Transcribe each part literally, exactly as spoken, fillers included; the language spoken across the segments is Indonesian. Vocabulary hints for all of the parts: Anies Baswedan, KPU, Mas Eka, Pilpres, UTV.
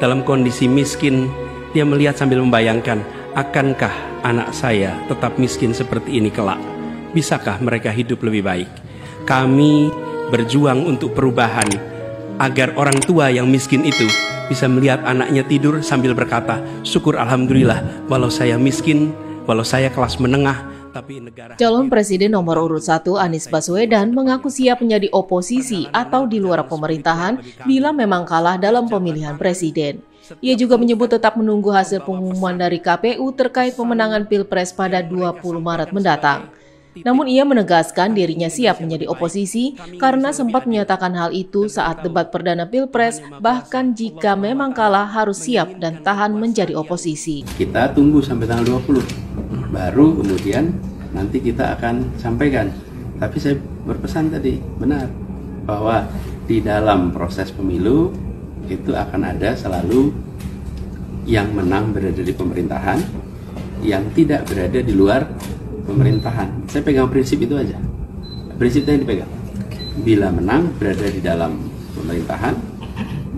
dalam kondisi miskin, dia melihat sambil membayangkan, akankah anak saya tetap miskin seperti ini kelak? Bisakah mereka hidup lebih baik? Kami berjuang untuk perubahan, agar orang tua yang miskin itu bisa melihat anaknya tidur sambil berkata, syukur alhamdulillah, walau saya miskin, walau saya kelas menengah, tapi negara... Calon Presiden nomor urut satu Anies Baswedan mengaku siap menjadi oposisi atau di luar pemerintahan bila memang kalah dalam pemilihan presiden. Ia juga menyebut tetap menunggu hasil pengumuman dari K P U terkait pemenangan Pilpres pada dua puluh Maret mendatang. Namun ia menegaskan dirinya siap menjadi oposisi karena sempat menyatakan hal itu saat debat perdana Pilpres, bahkan jika memang kalah harus siap dan tahan menjadi oposisi. Kita tunggu sampai tanggal dua puluh, baru kemudian nanti kita akan sampaikan. Tapi saya berpesan tadi, benar, bahwa di dalam proses pemilu itu akan ada selalu yang menang berada di pemerintahan, yang tidak berada di luar pemerintahan. Saya pegang prinsip itu aja, prinsipnya yang dipegang. Bila menang berada di dalam pemerintahan,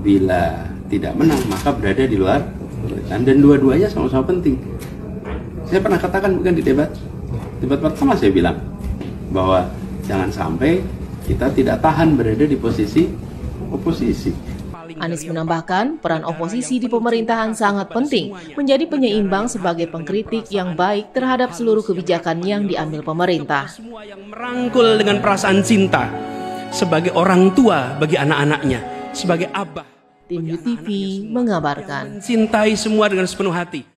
bila tidak menang maka berada di luar pemerintahan, dan dua-duanya sama-sama penting. Saya pernah katakan, bukan di debat debat pertama saya bilang bahwa jangan sampai kita tidak tahan berada di posisi oposisi. Anies menambahkan, peran oposisi di pemerintahan sangat penting, menjadi penyeimbang sebagai pengkritik yang baik terhadap seluruh kebijakan yang diambil pemerintah. Semua yang merangkul dengan perasaan cinta, sebagai orang tua bagi anak-anaknya, sebagai abah. Tim U T V mengabarkan. Cintai semua dengan sepenuh hati.